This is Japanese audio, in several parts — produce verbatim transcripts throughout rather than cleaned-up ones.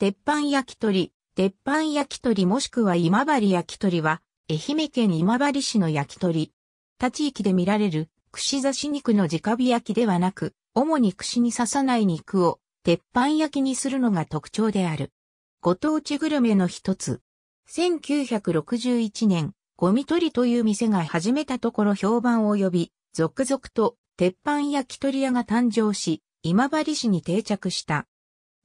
鉄板焼き鳥、鉄板焼き鳥もしくは今治焼き鳥は、愛媛県今治市の焼き鳥。他地域で見られる、串刺し肉の直火焼きではなく、主に串に刺さない肉を、鉄板焼きにするのが特徴である。ご当地グルメの一つ。せんきゅうひゃくろくじゅういちねん、五味鳥という店が始めたところ評判を呼び、続々と鉄板焼き鳥屋が誕生し、今治市に定着した。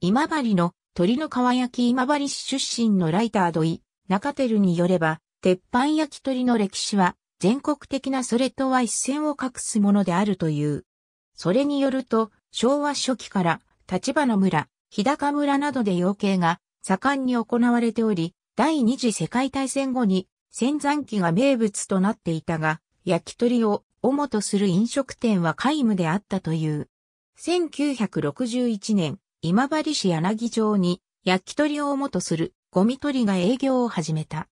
今治の鳥の皮焼き今治市出身のライター土井中輝によれば、鉄板焼き鳥の歴史は全国的なそれとは一線を画すものであるという。それによると、昭和初期から立花村、日高村などで養鶏が盛んに行われており、第二次世界大戦後に仙山雞が名物となっていたが、焼き鳥を主とする飲食店は皆無であったという。せんきゅうひゃくろくじゅういちねん、今治市柳町に焼き鳥を主とする五味鳥が営業を始めた。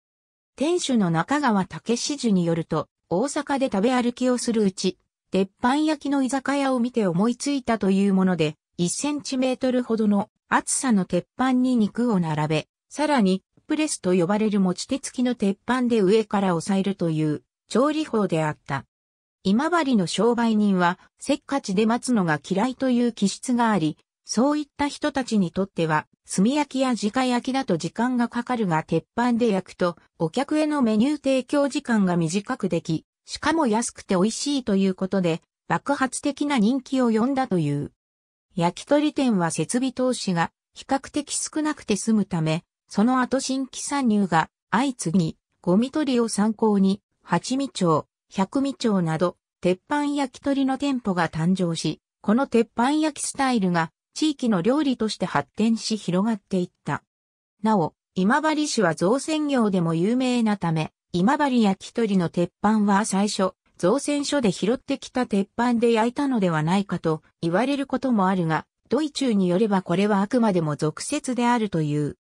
店主の中川武史寿によると、大阪で食べ歩きをするうち、鉄板焼きの居酒屋を見て思いついたというもので、いちセンチメートルほどの厚さの鉄板に肉を並べ、さらにプレスと呼ばれる持ち手付きの鉄板で上から押さえるという調理法であった。今治の商売人はせっかちで待つのが嫌いという気質があり、そういった人たちにとっては炭焼きや直焼きだと時間がかかるが鉄板で焼くとお客へのメニュー提供時間が短くでき、しかも安くて美味しいということで爆発的な人気を呼んだという。焼き鳥店は設備投資が比較的少なくて済むため、その後新規参入が相次ぎ、五味鳥を参考に、八味町、百味町など、鉄板焼き鳥の店舗が誕生し、この鉄板焼きスタイルが地域の料理として発展し広がっていった。なお、今治市は造船業でも有名なため、今治焼き鳥の鉄板は最初、造船所で拾ってきた鉄板で焼いたのではないかと言われることもあるが、土井中によればこれはあくまでも俗説であるという。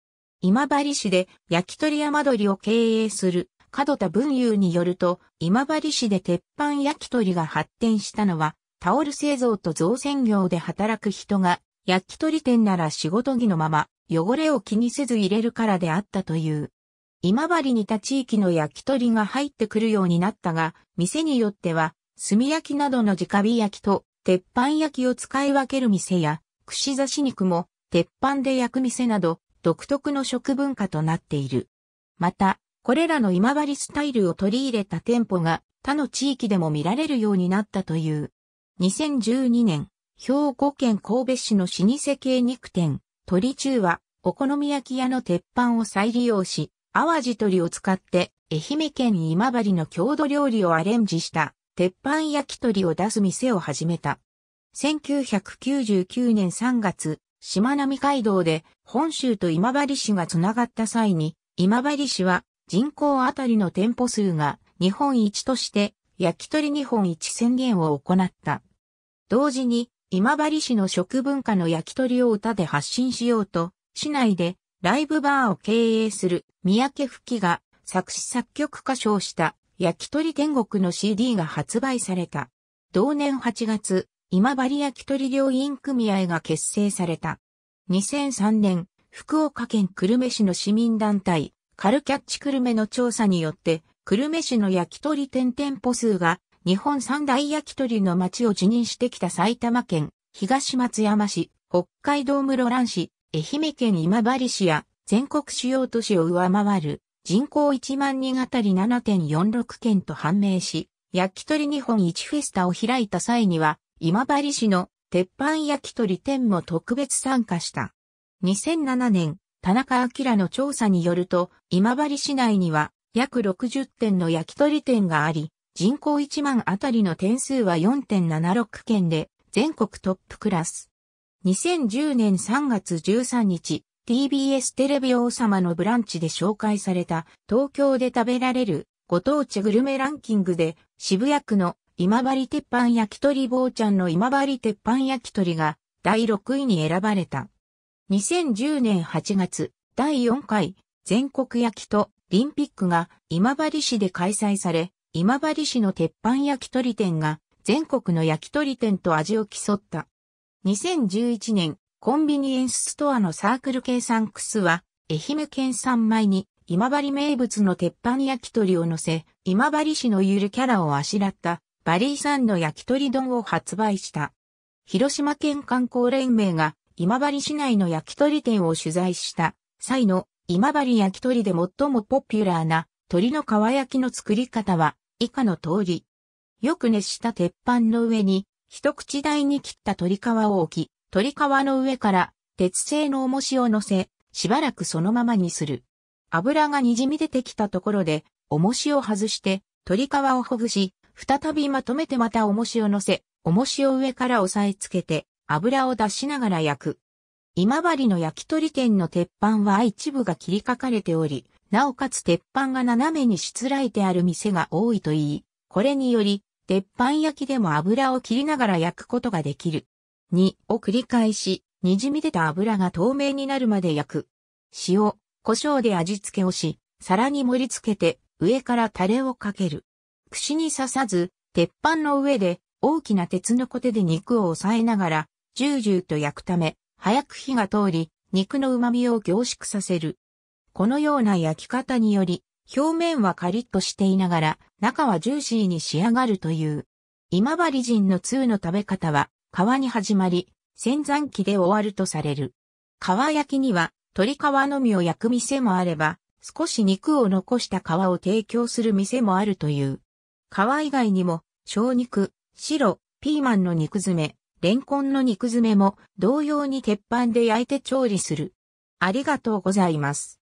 今治市で焼き鳥山鳥を経営する門田文雄によると、今治市で鉄板焼き鳥が発展したのは、タオル製造と造船業で働く人が、焼き鳥店なら仕事着のまま汚れを気にせず入れるからであったという。今治に他地域の焼き鳥が入ってくるようになったが、店によっては、炭焼きなどの直火焼きと、鉄板焼きを使い分ける店や、串刺し肉も、鉄板で焼く店など、独特の食文化となっている。また、これらの今治スタイルを取り入れた店舗が、他の地域でも見られるようになったという。にせんじゅうにねん、兵庫県神戸市の老舗系肉店、鳥中は、お好み焼き屋の鉄板を再利用し、淡路鶏を使って愛媛県今治の郷土料理をアレンジした鉄板焼き鳥を出す店を始めた。せんきゅうひゃくきゅうじゅうきゅうねんさんがつ、しまなみ海道で本州と今治市がつながった際に、今治市は人口あたりの店舗数が日本一として焼き鳥日本一宣言を行った。同時に今治市の食文化の焼き鳥を歌で発信しようと、市内でライブバーを経営する三宅富貴が作詞作曲歌唱した焼き鳥天国の シーディー が発売された。同年はちがつ、今治焼き鳥料員組合が結成された。にせんさんねん、福岡県久留米市の市民団体、カルキャッチ久留米の調査によって、久留米市の焼き鳥店店舗数が日本三大焼き鳥の町を自認してきた埼玉県、東松山市、北海道室蘭市、愛媛県今治市や全国主要都市を上回る人口いちまんにんあたり ななてんよんろく 件と判明し、焼き鳥日本一フェスタを開いた際には、今治市の鉄板焼き鳥店も特別参加した。にせんななねん、田中彰の調査によると、今治市内には約ろくじゅってんの焼き鳥店があり、人口いちまんあたりの店数は よんてんななろく 件で、全国トップクラス。にせんじゅうねんさんがつじゅうさんにち、ティービーエス テレビ王様のブランチで紹介された東京で食べられるご当地グルメランキングで渋谷区の今治鉄板焼き鳥坊ちゃんの今治鉄板焼き鳥がだいろくいに選ばれた。にせんじゅうねんはちがつ、だいよんかい全国焼きとリンピックが今治市で開催され、今治市の鉄板焼き鳥店が全国の焼き鳥店と味を競った。にせんじゅういちねん、コンビニエンスストアのサークル系サンクスは、愛媛県三米に今治名物の鉄板焼き鳥を乗せ、今治市のゆるキャラをあしらったバリーさんの焼き鳥丼を発売した。広島県観光連盟が今治市内の焼き鳥店を取材した際の今治焼き鳥で最もポピュラーな鳥の皮焼きの作り方は以下の通り。よく熱した鉄板の上に一口大に切った鳥皮を置き、鳥皮の上から鉄製の重しを乗せ、しばらくそのままにする。油がにじみ出てきたところで、重しを外して、鳥皮をほぐし、再びまとめてまた重しを乗せ、重しを上から押さえつけて、油を出しながら焼く。今治の焼き鳥店の鉄板は一部が切りかかれており、なおかつ鉄板が斜めにしつらえてある店が多いといい、これにより、鉄板焼きでも油を切りながら焼くことができる。にを繰り返し、にじみ出た油が透明になるまで焼く。塩、胡椒で味付けをし、皿に盛り付けて、上からタレをかける。串に刺さず、鉄板の上で、大きな鉄のコテで肉を押さえながら、ジュージューと焼くため、早く火が通り、肉の旨味を凝縮させる。このような焼き方により、表面はカリッとしていながら、中はジューシーに仕上がるという。今治人の通の食べ方は、皮に始まり、仙山期で終わるとされる。皮焼きには、鶏皮のみを焼く店もあれば、少し肉を残した皮を提供する店もあるという。皮以外にも、小肉、白、ピーマンの肉詰め、レンコンの肉詰めも、同様に鉄板で焼いて調理する。ありがとうございます。